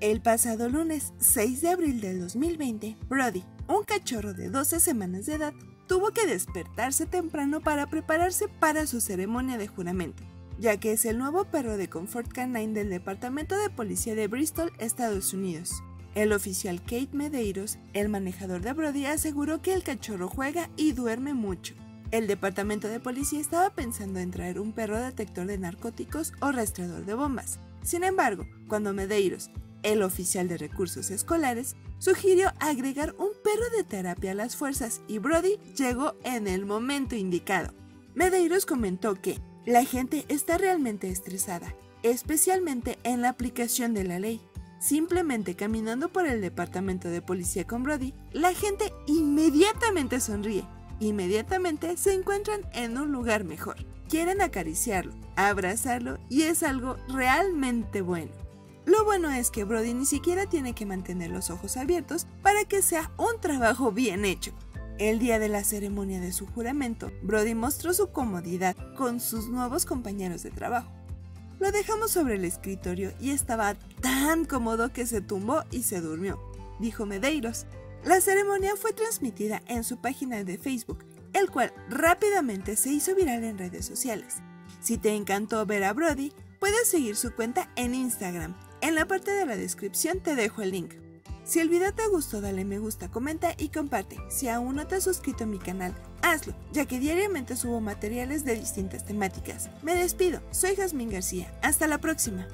El pasado lunes 6 de abril del 2020, Brody, un cachorro de 12 semanas de edad, tuvo que despertarse temprano para prepararse para su ceremonia de juramento, ya que es el nuevo perro de confort canine del Departamento de Policía de Bristol, Estados Unidos. El oficial Keith Medeiros, el manejador de Brody, aseguró que el cachorro juega y duerme mucho. El Departamento de Policía estaba pensando en traer un perro detector de narcóticos o rastreador de bombas. Sin embargo, cuando Medeiros, el oficial de recursos escolares, sugirió agregar un perro de terapia a las fuerzas, y Brody llegó en el momento indicado. Medeiros comentó que la gente está realmente estresada, especialmente en la aplicación de la ley. Simplemente caminando por el departamento de policía con Brody, la gente inmediatamente sonríe. Inmediatamente se encuentran en un lugar mejor. Quieren acariciarlo, abrazarlo, y es algo realmente bueno. Lo bueno es que Brody ni siquiera tiene que mantener los ojos abiertos para que sea un trabajo bien hecho. El día de la ceremonia de su juramento, Brody mostró su comodidad con sus nuevos compañeros de trabajo. Lo dejamos sobre el escritorio y estaba tan cómodo que se tumbó y se durmió, dijo Medeiros. La ceremonia fue transmitida en su página de Facebook, el cual rápidamente se hizo viral en redes sociales. Si te encantó ver a Brody, puedes seguir su cuenta en Instagram. En la parte de la descripción te dejo el link. Si el video te gustó, dale me gusta, comenta y comparte. Si aún no te has suscrito a mi canal, hazlo, ya que diariamente subo materiales de distintas temáticas. Me despido, soy Jazmín García. Hasta la próxima.